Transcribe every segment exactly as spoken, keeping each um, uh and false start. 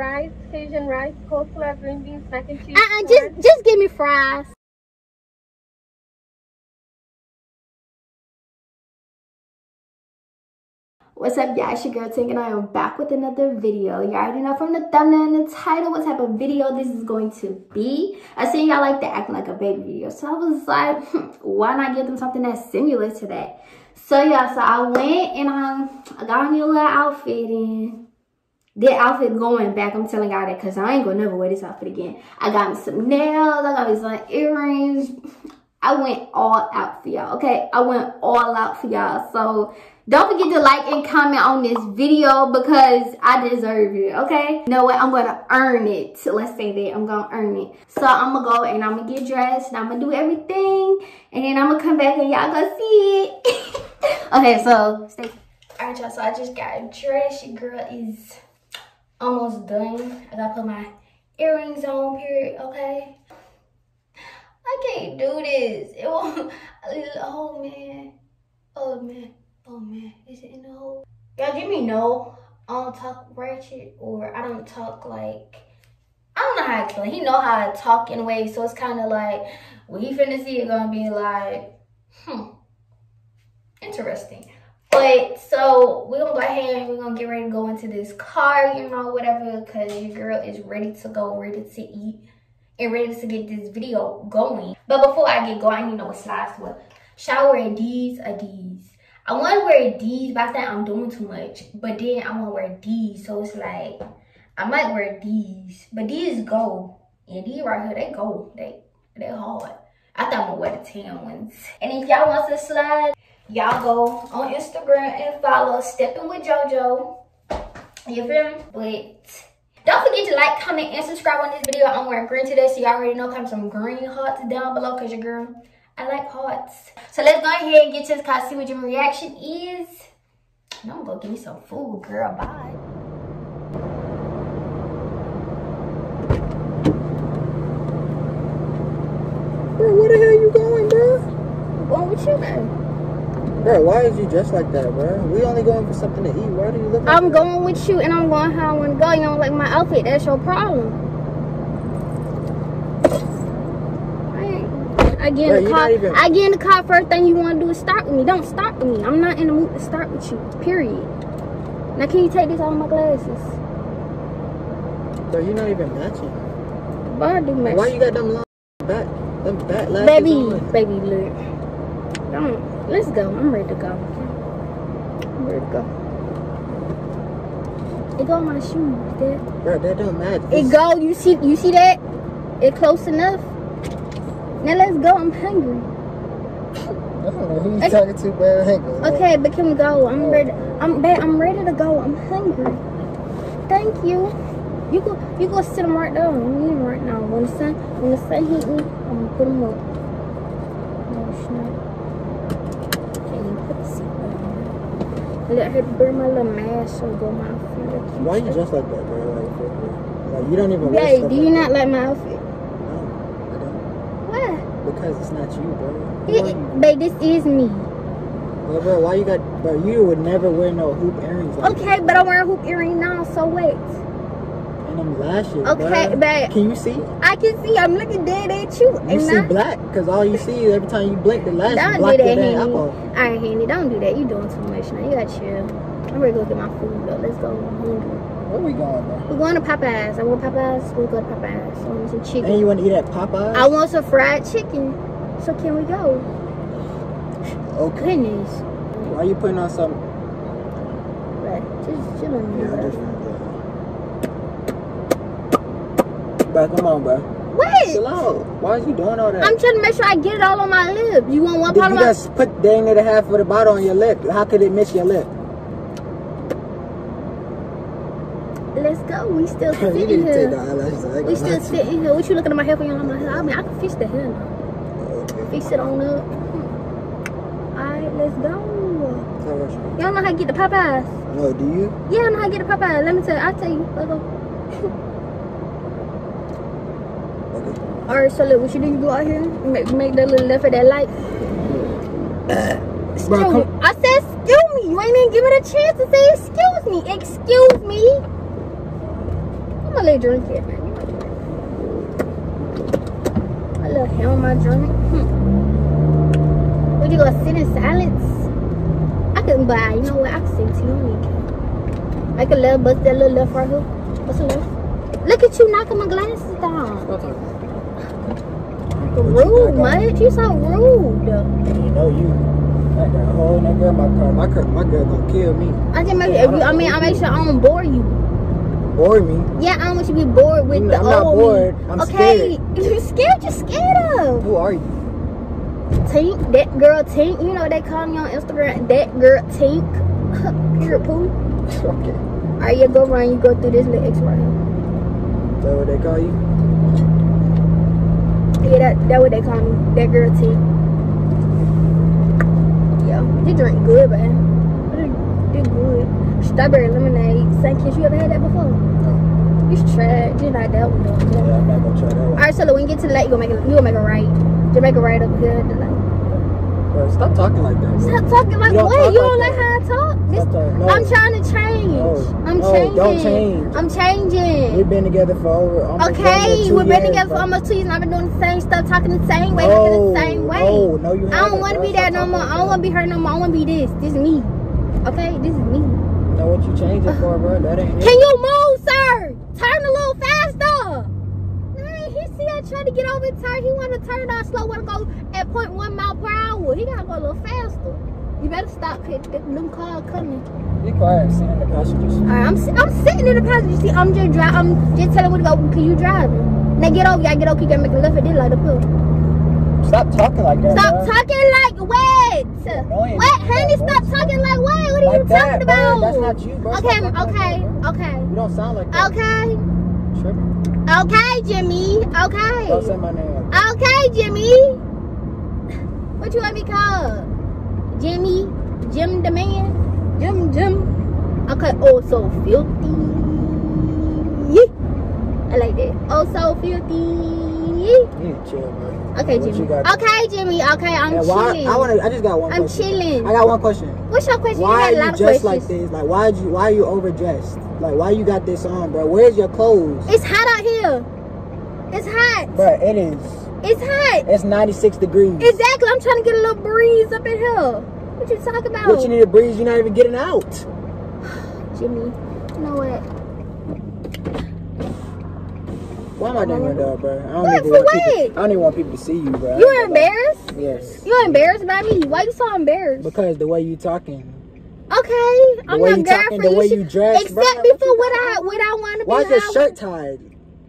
rice, Cajun rice, coleslaw, green beans, mac and cheese. Uh-uh, just, just give me fries. What's up, y'all? It's your girl Tink, and I am back with another video. You already know from the thumbnail and the title what type of video this is going to be. I seen y'all like the acting like a baby video, so I was like, why not give them something that simulates to that? So yeah, so I went and um, I got a new little outfit, and the outfit going back, I'm telling y'all that because I ain't gonna never wear this outfit again. I got me some nails, I got me some earrings. I went all out for y'all, okay? I went all out for y'all, so don't forget to like and comment on this video because I deserve it, okay? You know what? I'm going to earn it. Let's say that. I'm going to earn it. So, I'm going to go and I'm going to get dressed and I'm going to do everything. And then I'm going to come back and y'all going to see it. Okay, so stay tuned. All right, y'all. So, I just got dressed. Your girl is almost done. I got to put my earrings on, period, okay? I can't do this. It won't. Oh, man. Oh, man. Oh man, is it in the hole? Y'all give me no, I don't talk ratchet or I don't talk like, I don't know how to explain. He know how to talk in a way, so it's kind of like, when you finna see it gonna be like, hmm, interesting. But so we're gonna go ahead and we're gonna get ready to go into this car, you know, whatever, because your girl is ready to go, ready to eat, and ready to get this video going. But before I get going, I need to know what size what. Should I wear these or these? I want to wear these, but I think I'm doing too much. But then I want to wear these, so it's like, I might wear these. But these go. And these right here, they go. They, they hard. I thought I'm going to wear the tan ones. And if y'all want to slide, y'all go on Instagram and follow Steppin' with JoJo. You feel me? But don't forget to like, comment, and subscribe on this video. I'm wearing green today, so y'all already know. Comment some green hearts down below, because your girl, I like hearts. So let's go ahead and get to this car, see what your reaction is. And I'm gonna go give me some food, girl. Bye. Bro, where the hell you going, bro? Going with you, man. Bro, why is you dressed like that, bro? We only going for something to eat. Why do you look like I'm that? Going with you, and I'm going how I want to go. You don't like my outfit. That's your problem. I get in the car. Even... I get in the car. First thing you want to do is start with me. Don't start with me. I'm not in the mood to start with you. Period. Now, can you take this out of my glasses? Bro, you're not even matching. Why do match? Why you got them long back? Them back lashes. Baby, on? Baby, look. Don't. Let's go. I'm ready to go. I'm ready to go. It go on my shoes, Dad. Bro, that don't match. It's... It go. You see? You see that? It close enough. Now let's go, I'm hungry. I don't know who you okay. talking to, but I'm hungry. Okay, but can we go? I'm ready. I'm babe, I'm ready to go. I'm hungry. Thank you. You go you go sit them right down. I'm eating right now. When the sun when the sun hit me, I'm gonna put them up. No, it's not. Can you put the seatbelt on? I had to bring my little mask so go my outfit. Why are you dressed like that, bro? Like, like you don't even wear stuff. Hey, do you not like my outfit? Because it's not you, bro. It, you? Babe, this is me. Well, bro, why you got... Bro, you would never wear no hoop earrings like Okay, that. But I'm wearing hoop earring now, so wait. And them lashes, Okay, bro. Babe. Can you see? I can see. I'm looking dead at you. You and see I... black, because all you see is every time you blink, the lashes don't block do that, your hand off. All right, Handy, don't do that. You doing too much now. You got chill. I'm ready to go get my food, though. Let's go. Where we going, bro? We're going to Popeyes. I want Popeyes. We'll go to Popeyes. I want some chicken. And you want to eat at Popeyes? I want some fried chicken. So can we go? Okay. Goodness. Why are you putting on some? Right. Just chilling. Yeah, bro. Just chilling. Bro, come on, bro. What? Chill out. Why are you doing all that? I'm trying to make sure I get it all on my lip. You want one Did part of my... You just put dang near the half of the bottle on your lip. How could it miss your lip? Let's go. We still sitting here. We still sitting here. What you looking at my hair for? You on my hair? I mean, I can fix the hair now. Okay. Fix it on up. Alright, let's go. Y'all know how to get the Popeyes? No, do you? Yeah, I know how to get the Popeyes. Let me tell you. I'll tell you. Let's go. Okay. Alright, so look, what you do? You go out here and make, make that little left of that light. Excuse Bro, me. I said, excuse me. You ain't even give it a chance to say excuse me. Excuse me. gonna let Jordan get it. A little hell on my Jordan. Hmm. Would you gonna sit in silence? I couldn't buy. You know what? I could sit to you. Nigga. I could love bust that little left right here. What's the left? Look at you knocking my glasses down. Okay. Rude, Mudge. You so rude. And you know you. Like that hole in that girl, my car. My girl, my girl gonna kill me. I just make. If you, I mean, I make sure I don't bore you. Bore me? Yeah, I don't want you to be bored with the old. I'm not bored. I'm okay. Scared. Okay, you scared? You scared of? Who are you? Tink, that girl Tink. You know they call me on Instagram. That girl Tink. You're a poo. Okay. All right, you go run. You go through this little X-ray. Is that what they call you? Yeah, that, that what they call me. That girl T. Yeah, they drink good, man. They good. Strawberry lemonade. Saint Kitts, you ever had that before? No. You should try it. You like that one though. No. Yeah, I'm not gonna try that one. Alright, so look, when you get to the light, you gonna make it, you gonna make a right. You make a right up here at the light. Bro, stop talking like that. Bro. Stop talking like you what? You don't like, like how I talk? This, no. I'm trying to change. No. I'm no, changing. Don't change. I'm changing. We've been together for over almost okay, two we've been years, together bro. for almost two years and I've been doing the same stuff, talking the same way, no, looking the same way. No, no, you I don't want to be that no more. I don't want to be her no more. I want to be this. This is me. Okay? This is me. Know what you changing uh, for, bro? That ain't it. Can you move, sir? Turn a little faster. He see I try to get over and turn. He want to turn down slow. Want to go at point one mile per hour. He gotta go a little faster. You better stop. Them cars coming. Be quiet. Sitting in the passenger seat. Alright, I'm I'm sitting in the passenger seat. I'm just driving. I'm just telling where to go. Can you drive? Now get over. I get over. You gotta make a left at this light up here. Stop talking like that. Stop bro. talking like what? What, honey? Stop talking like what? What are like you that, talking about? Bro. That's not you, bro. Okay, stop okay, like okay. You don't sound like that. Okay. Tripping. Okay, Jimmy. Okay. Don't say my name. Okay, Jimmy. What you want me called? Jimmy. Jim the man. Jim Jim. Okay. Oh, so filthy. Yeah. I like that. Oh, so filthy. Yeah. You chill, man. Okay, what Jimmy. Okay, Jimmy. Okay, I'm yeah, why, chilling. I wanna. I just got one. I'm question. chilling. I got one question. What's your question? Why you, had a lot you dressed of like this? Like, why you? Why are you overdressed? Like, why you got this on, bro? Where's your clothes? It's hot out here. It's hot. Bro, it is. It's hot. It's ninety-six degrees. Exactly. I'm trying to get a little breeze up in here. What you talking about? What, you need a breeze? You're not even getting out. Jimmy, you know what? Why am I doing that, dog, bro? I don't, what, even want people, I don't even want people to see you, bro. You're embarrassed? Yes. You're embarrassed by me? Why you so embarrassed? Because the way you talking. Okay, I'm not girlfriend. The way you dress, except me for what I what I want to be. Why is your shirt tied?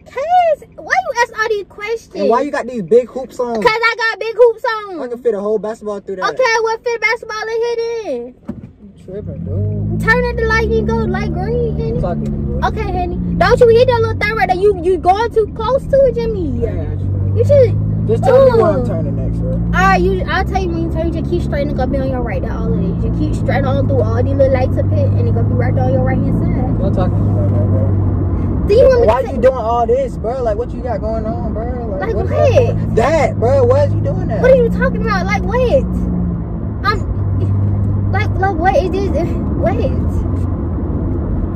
Cause why you ask all these questions? And why you got these big hoops on? Cause I got big hoops on. I can fit a whole basketball through that. Okay, well fit basketball in here then. You tripping, dude? Turn at the light and go light green, honey. Talking, okay, honey. Don't you hit that little thing right there? You you going too close to it, Jimmy? Yeah, you should. Just tell Ooh. me where I'm turning next, bro. Alright, you I'll tell you when you turn, you just keep straight and gonna be on your right. That all it is. You keep straight on through all these little lights up here and it gonna be right there on your right hand side. Don't talk to me about that, bro. Do you want me Why to you doing all this, bro? Like, what you got going on, bro? Like, like what? what? That, bro, why is you doing that? What are you talking about? Like what? I'm like like what is this what?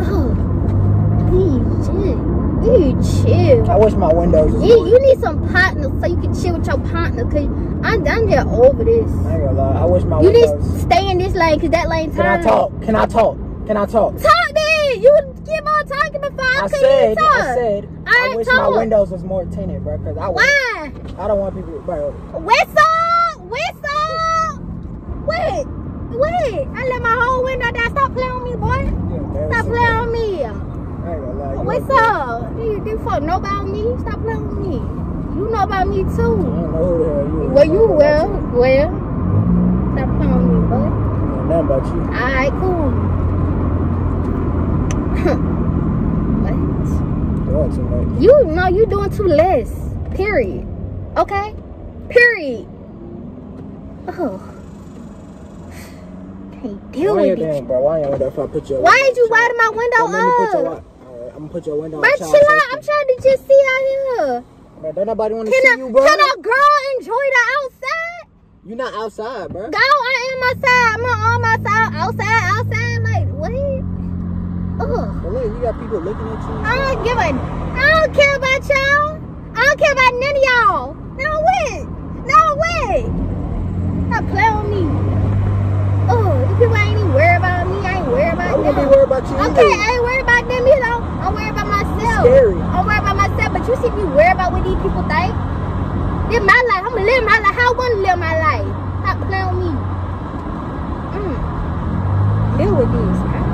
Oh please shit. You chill. I wish my windows was yeah, you need some partners so you can chill with your partner. Cause I'm done there over this. I ain't gonna lie. I wish my you windows. You need to stay in this lane cause that lane tired. Can I talk? Can I talk? Can I talk? Talk then! You keep on talking before I, I couldn't said, even talk. I said I, I wish talk. my windows was more tinted, bro. Cause I Why? I don't want people bro. Whistle! Whistle! Wait! Wait! I let my whole window down. Stop playing on me, boy. Yeah, Stop playing on me. What's up? Do you, do you fuck know about me? Stop playing with me. You know about me too. I don't know who the hell you are. Well, you will. Well, stop playing with me, bud. I don't know about you. Alright, cool. What? Doing too much. You know you doing too less. Period. Okay? Period. Oh. Can't deal Why with it. Why ain't you put your Why did you widen my window Don't up? I'm gonna put your window but chill out. I'm trying to just see out here. Bro, don't nobody want to see a, you, bro. Can a girl enjoy the outside? You're not outside, bro. Go, I am outside. I'm on my side. Outside, outside. Like, what? Ugh. But look, you got people looking at you. I don't give a. don't care about y'all. I don't care about none of y'all. No way. No way. Stop playing with me. Oh, you people ain't even worried about me. I ain't worried about them. I ain't worried about you. Okay, either. I ain't worried about them either. I'm worried about myself. I'm worried about myself. But you see me worried about what these people think? Live my life. I'm gonna live my life. How I wanna live my life. Stop playing with me. Mm. Deal with these, man.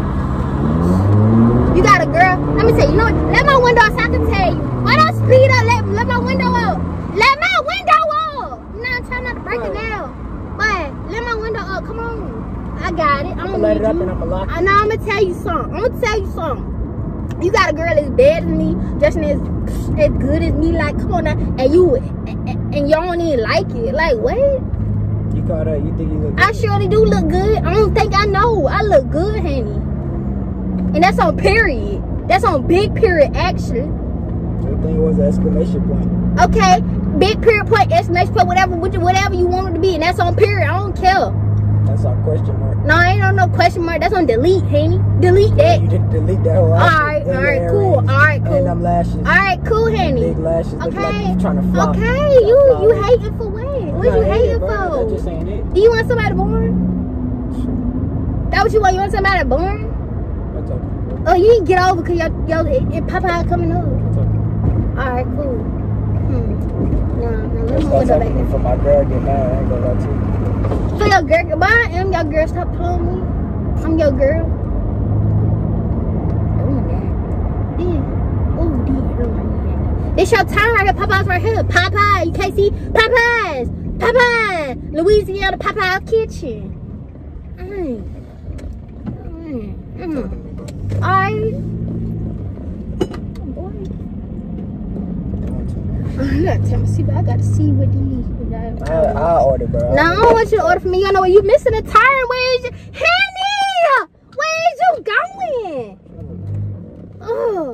You got a girl. Let me tell you. You know what? Let my window up so I can tell you. Why don't speed up? Let, let my window up. Let my window up. You know, I'm trying not to break it down. But let my window up. Come on. I got it. I'm gonna let it up and I'm gonna lock it. I know. I'm gonna tell you something. I'm gonna tell you something. You got a girl as bad as me, just as as good as me. Like, come on now, and you and, and y'all don't even like it. Like, what? You caught up. You think you look good? I surely do look good. I don't think I know. I look good, honey. And that's on period. That's on big period action. The thing was an exclamation point. Okay, big period point, exclamation point, whatever, whatever you want it to be, and that's on period. I don't care. That's on question mark. No, I ain't on no question mark. That's on delete, honey. Delete that. Yeah, you just delete that whole. All right, all right, cool, all right, cool. And them lashes. All right, cool, honey. Big lashes. Okay. Look like you trying to flop. Okay, you you hating for what? What you hating for? Just saying it. Do you want somebody born? That what you want? You want somebody born? Oh, you didn't get over because y'all, y'all, it Popeye coming over. All right, cool. Hmm. No, no, let me go back there. For my girl, get mad. I ain't gonna lie to you. So your girl, but I am your girl. Stop playing me. I'm your girl. Oh my god. Damn. Oh dear. Oh my god. This your time right here. Popeyes right here. Popeyes. You can't see Popeyes. Popeyes. Louisiana Popeyes Kitchen. Mm. Mm. Mm. All right. I'm not trying to see, but I gotta see what these. I, I order, bro. No, I don't want you to order for me. You know what? You missing a tire. Where is you? Henny! Where is you going? Oh.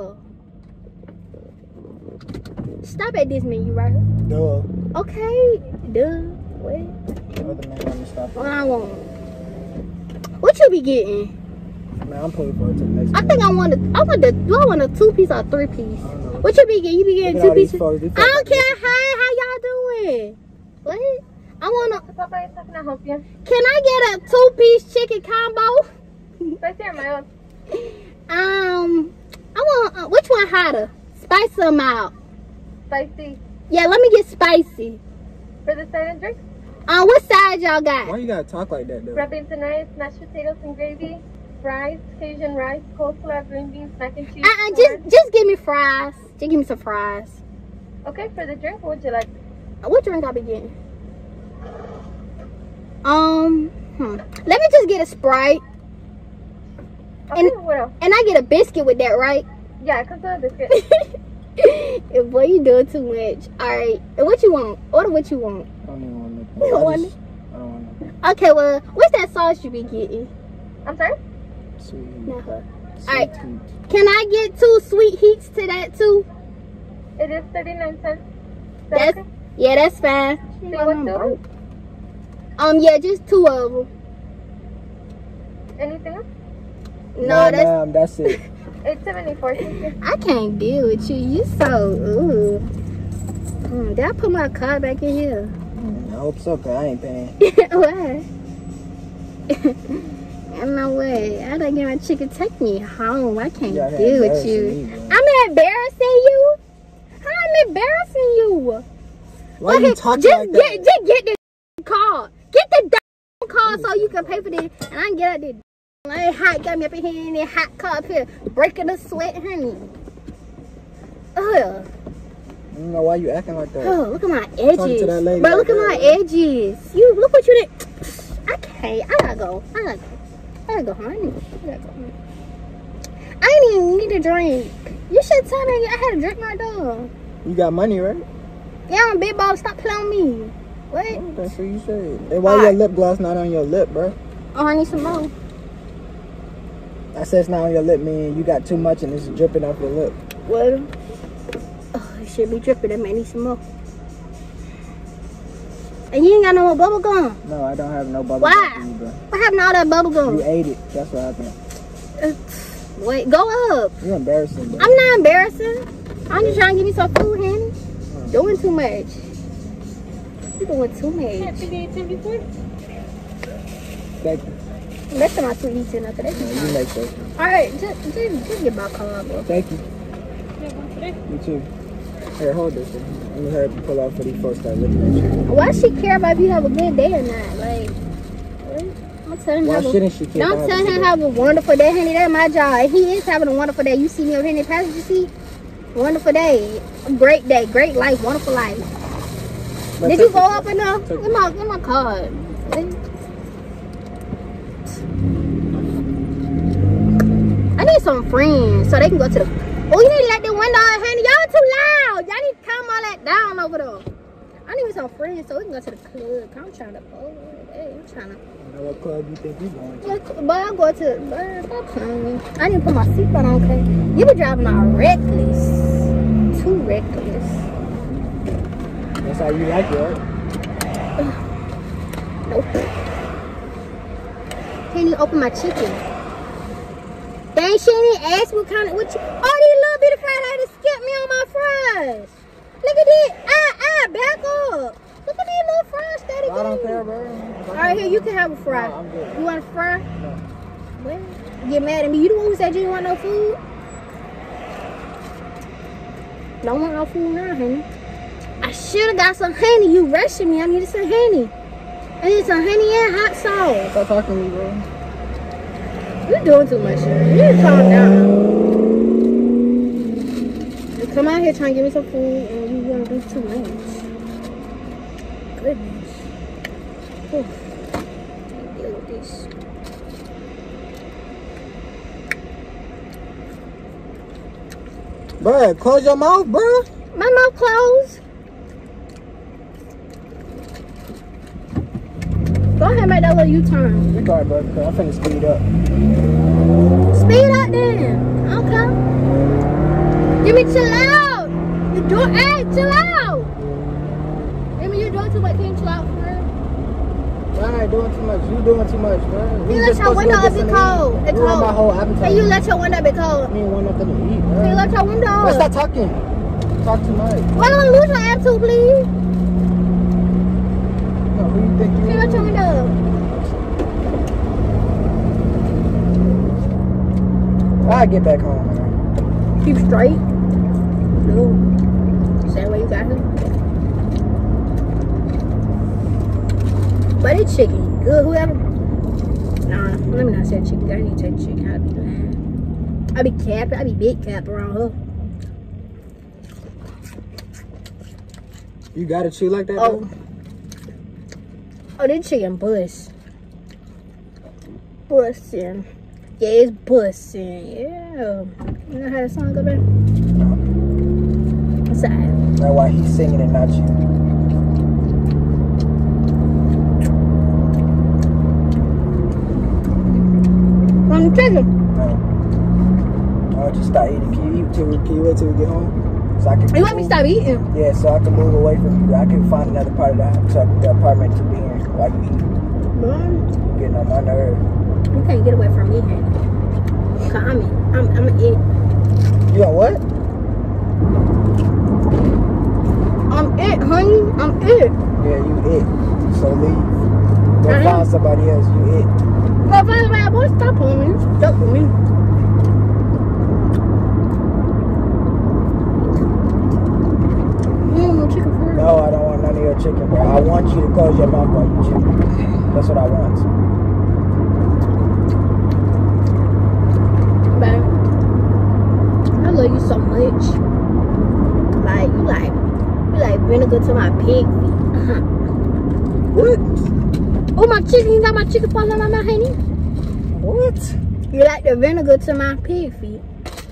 Stop at this menu right here. Duh. Okay. Duh. What? The other man want me to stop. Well, I want. What you be getting? Man, I'm pulling for it to the next I think I want a, I want a, do I want a two piece or a three piece? What you be getting? You be getting two pieces? Folks, I don't care how, how y'all doing. What? I wanna. Popeyes, how can I help you? Can I get a two-piece chicken combo? Right there, my own. Um, I want. Uh, which one hotter? Spice them out. Spicy. Yeah, let me get spicy. For the side and drink. Um, what side y'all got? Why you gotta talk like that though? Red beans and rice, mashed potatoes and gravy, fries, Cajun rice, coleslaw, green beans, mac and cheese. Uh, uh just, just give me fries. Just give me some fries. Okay, for the drink, what would you like? What drink I be getting? Um, hmm. Let me just get a Sprite. Okay, and, what else? And I get a biscuit with that, right? Yeah, it comes with a biscuit. Boy, you doing too much. All right. And what you want? Order what you want. I don't even want nothing. You don't want nothing? I don't want nothing. Okay, well, what's that sauce you be getting? I'm sorry? Sweet. No. Sweet. All right. Heat. Can I get two sweet heats to that, too? It is thirty-nine cents. Is that That's... Okay? Yeah, that's fine. See, what's um, yeah, just two of them. Anything else? No, nah, that's nah, that's it. It's seventy-four. I can't deal with you. You so ooh. Mm, did I put my car back in here? Mm, I hope so, cause I ain't paying. Why? I don't know way. I don't get my chicken. Take me home. I can't yeah, deal with you. Me, I'm embarrassing you. I'm embarrassing you. Why okay, you talking just like that? Get, just get this call. Get the call so you can pay for this. And I can get out this. It hot got me up in here in that hot car up here. Breaking the sweat, honey. Ugh. I don't know why you acting like that. Oh, look at my edges. Bro, like look that. at my edges. You look what you did. I can't. I gotta go. I gotta go. I gotta go, honey. I gotta go, honey. I didn't even need a drink. You should tell me I had a drink right there. You got money, right? Yeah, I'm big ball. Stop playing me. What? Oh, that's what you said. And why All your right. lip gloss not on your lip, bro? Oh, I need some more. I said it's not on your lip, man. You got too much and it's dripping off your lip. Well, oh, it should be dripping. I may need some more. And you ain't got no more bubble gum. No, I don't have no bubble Why? gum. Why? Bro. What happened to all that bubble gum? You ate it. That's what happened. Uh, wait, go up. You're embarrassing, bro. I'm not embarrassing. I need you trying to give me some food, honey? Doing too much. You doing too much. Thank you. That's not too easy enough. That's not. You like that. All right, just, just, just get my car, bro. Thank you. You too. Here, hold this one. I'm gonna her pull off for these folks that looking at you. Why she care about if you have a good day or not? Like, I'm telling her. Why shouldn't she care? Don't tell him have a wonderful day, honey. That's my job. And he is having a wonderful day. You see me over here in the passenger seat? Wonderful day. Great day. Great life. Wonderful life. But did you go up enough? Get my, get my card. I need some friends so they can go to the. Oh, you need to let the window out, honey. Y'all too loud. Y'all need to calm all that down over there. I need some friends so we can go to the club. I'm trying to go. Hey, I'm trying to. What club you think you going to? But I'll go to. But stop coming. I need to put my seatbelt on, okay? You be driving all reckless. Too reckless. That's how you like it, right? Nope. Can you open my chicken? Dang, she didn't ask what kind of, what you, oh, these little bitty fry ladies skipped me on my fries. Look at this, ah, ah, back up. Look at these little fries that he gave me. I don't care, bro. All right, here, you can have a fry. No, I'm good. You want a fry? No. What? Get mad at me. You the one who said you didn't want no food? Don't want no food now, honey. I should have got some honey. You rushing me. I needed some honey. I need some honey and hot sauce. Stop talking to me, bro. You're doing too much. You need to calm down. You come out here trying to give me some food and you want to do too much. Goodness. Oof. Can't deal with this. Bruh, close your mouth, bruh. My mouth closed. Go ahead and make that little U-turn. It's alright, bro. I'm finna speed up. Speed up then. Okay. Give me chill out. You're doing, hey, chill out. Jimmy, you're doing too much. Can you chill out for real? I ain't doing too much. You doing too much, bro. You, you let your window up be cold. It's cold. Ruined my whole appetite. Hey, you let your window be cold. I mean, want nothing to eat, bro. You let your window up. Let's stop talking. Talk too much. Why don't you lose your attitude, please? Thank you. Hey, what's your window? I get back home, man. Keep straight. No. Say where you got him. But it's chicken. Good, whoever. Nah, let me not say chicken. I need to take chicken. I'll be lying. I'll be capping. I'll be big cap around her. You got to chew like that? Oh. Though? Oh, this chicken bust. Bussin'. Yeah, it's bussin'. Yeah. You know how that song go back? What's that? That's why he's singing and not you. Want the chicken? No. I'll just stop eating. Can you eat till we, can you wait till we get home? So I can you want me to stop eating? Yeah, so I can move away from you. I can find another part of the, so the apartment to be in while you eat. Mm. Getting on my nerves. You can't get away from me, honey. Cause I'm in. I'm, I'm gonna eat. You got what? I'm it, honey. I'm it. Yeah, you it. So leave. Go find somebody else. You it. Go find somebody else. Boy, stop on me. Stop with me. No, I don't want none of your chicken, bro. I want you to close your mouth while you chew. That's what I want. Babe, I love you so much. Like, you like, you like vinegar to my pig feet. Uh-huh. What? Oh, my chicken, you got my chicken falling out of my honey? What? You like the vinegar to my pig feet.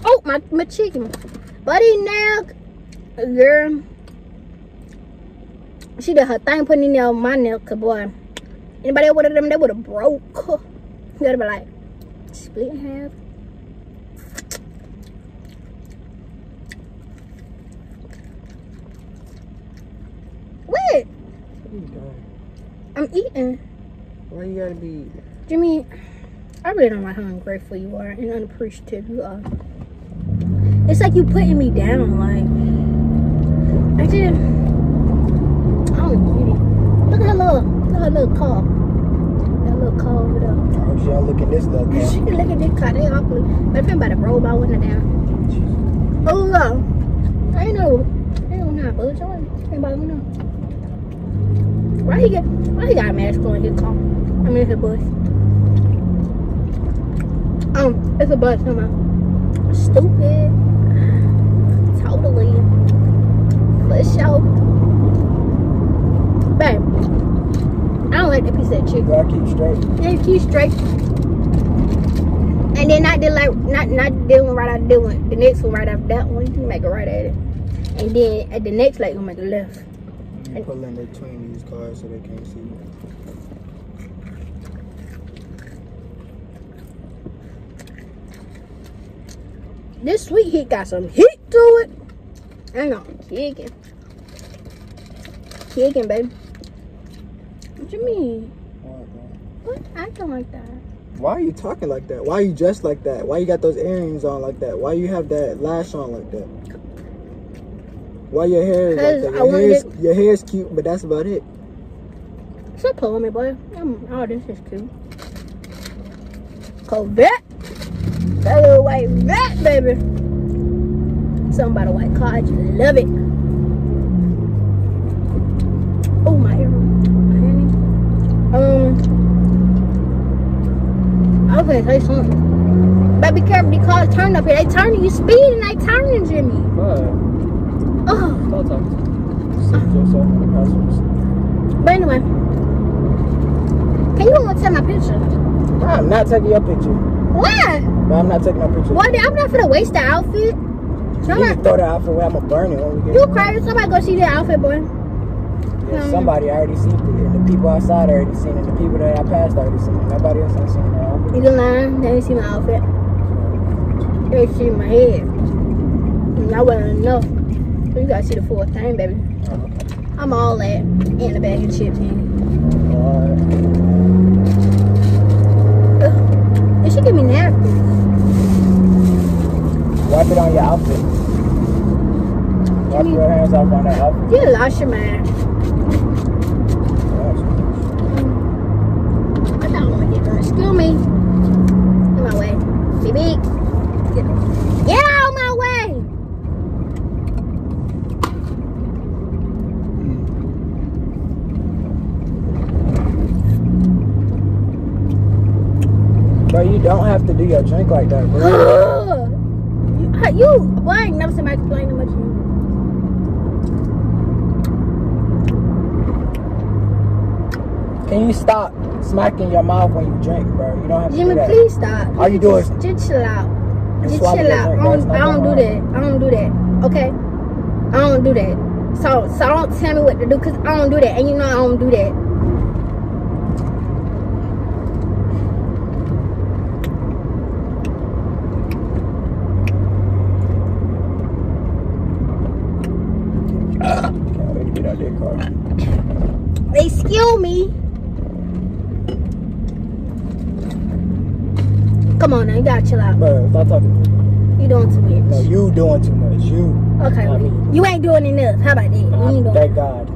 Oh, my, my chicken. Buddy, now, girl. She did her thing putting in there on my nail, cause boy, anybody else would have them, they would have broke. You gotta be like, split in half. What? What are you doing? I'm eating. Why you gotta be eating? Jimmy, I really don't like how ungrateful you are and unappreciative you are. It's like you putting me down, like. right here. Oh, Jimmy. Look at her little, look at her little car. That little car over there. Oh, she don't look at this little car. She can look at this car. They awkward. But if I'm about to roll my window down. Oh, look. I know. I don't know. But I ain't about to know. Why he got, why he got a mask on this car? I mean, it's a bus. Um, it's a bus, come on. Stupid. Totally. For sure. Babe, I don't like that piece of chicken. Yeah, I keep straight. Yeah, keep straight. And then I did like, not, not this one right after this one. The next one right after that one. You make a right at it. And then at the next light, you make a left. You pull in between these cars so they can't see you. This sweet heat got some heat to it. Hang on, kicking. Kicking, baby. What you mean? What? Acting like that? Why are you talking like that? Why are you dressed like that? Why you got those earrings on like that? Why you have that lash on like that? Why your hair is like that? Your hair's, get... your hair's cute, but that's about it. Stop pulling me, boy. I'm, oh, this is cute. Corvette. That little white vet, baby. Something about a white car. I just love it. Oh, my hair. Um, I was going to say something. But be careful. The cars turn up here. They turning. You speeding. They turning, Jimmy. What? Oh. Don't talk to you. Save yourself in the passenger. But anyway, can you want to take my picture? No, I'm not taking your picture. Why? No, I'm not taking my picture. Why? I'm not gonna waste the outfit. So you not... throw the outfit away. I'm gonna burn it when we get. You crazy? Somebody go see the outfit, boy. Yeah, um, somebody already seen it. The people outside already seen it. The people that I passed already seen it. Nobody else ain't seen the outfit. You don't lie. They ain't seen my outfit. They see my head. And I wasn't enough. You gotta see the full thing, baby. I'm all that in the bag of chips, man. It should give me napkins. Wipe it on your outfit. Wipe your hands off on that outfit. You lost your mind. I don't want to get done. Excuse me. Get my way. Baby. Get out my way. Bro, you don't have to do your drink like that, bro. you, you, boy, I ain't never seen my explain how much you. Can you stop smacking your mouth when you drink, bro? You don't have to Jimmy, do that. Jimmy, please stop. All you do is just chill out. Just chill out. I don't, I don't do that. I don't do that. Okay, I don't do that. So, so don't tell me what to do, cause I don't do that, and you know I don't do that. Excuse me. Come on now, you gotta chill out. Bro, stop talking to me. You doing too much. No, you doing too much. You. Okay, well, you. you ain't doing enough. How about that? You ain't doing Thank God.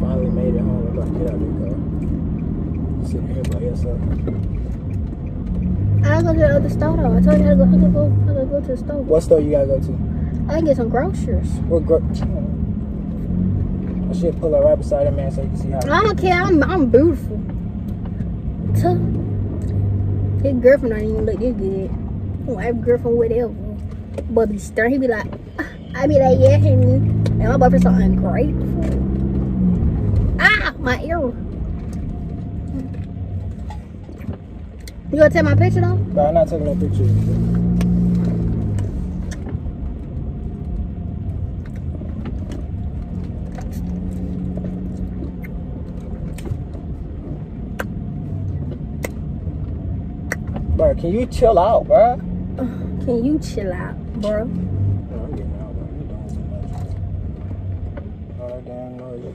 Finally made it home. I'm about to get out of the car. You're sitting here by yourself. I gotta go to the other store though. I told you I gotta go, go, go, go to the store. What store you gotta go to? I can get some groceries. What gro I should pull her right beside that man so you can see how. I don't care. I'm I'm beautiful. Tuh. His girlfriend don't even look this good. Oh, I have girlfriend whatever. But be stern. He be like, I be like, yeah, honey. And my boyfriend so ungrateful. Ah, my ear. You gonna take my picture though? No, I'm not taking no picture. Bro, can you chill out, bro? Can you chill out, bro? Bro, I'm getting out, bro. You're doing too much. All right, damn, no, you're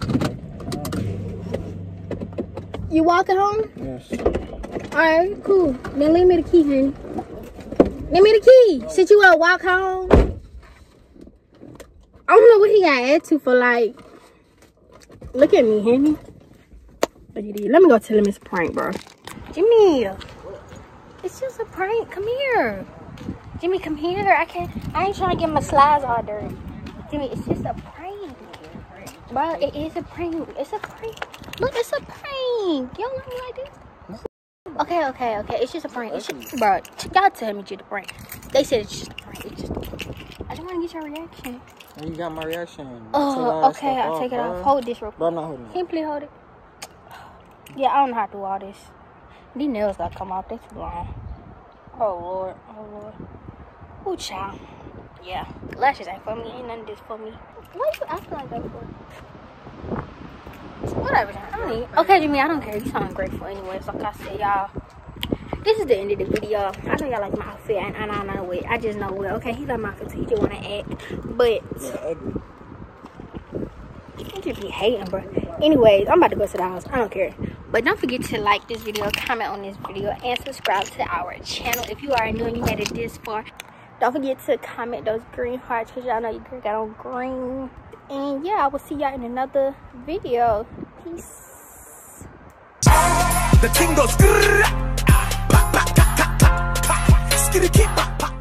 getting out. You walking home? Yes. All right, cool. Then leave me the key, honey. Leave me the key. Since you want to walk home, I don't know what he got add to for like. Look at me, Henny. Look at you. Let me go tell him it's a prank, bro. Jimmy, it's just a prank. Come here, Jimmy. Come here. I can't. I ain't trying to get my slides all dirty. Jimmy, it's just a prank. Bro, it is a prank. It's a prank. Look, it's a prank. Y'all love me like this? Okay, okay, okay. It's just a prank. It's just, bro, y'all tell me it's just a prank. They said it's just a prank. It's just a prank. I just want to get your reaction. You got my reaction. Oh, okay. I'll off, take it bro. Off. Hold this real quick. Bro, I'm not holding it. Can you please hold it? Yeah, I don't know how to do all this. These nails gotta come off. They're too long. Oh, Lord. Oh, Lord. Ooh, child. Yeah. Lashes ain't for me. Ain't none of this for me. What are you acting like that for? Whatever. I don't need. Okay, Jimmy, I don't care. You sound grateful anyways. Like I said, y'all. This is the end of the video. I know y'all like my outfit, and I don't know what. I just know what. Okay, he like my outfit, so he just want to act. But yeah, he just be hating, bro. Anyways, I'm about to go to the house. I don't care. But don't forget to like this video, comment on this video, and subscribe to our channel. If you are new and you made it this far, don't forget to comment those green hearts, because y'all know you got on green. And yeah, I will see y'all in another video. Peace. The thing goes. Skitty keep up.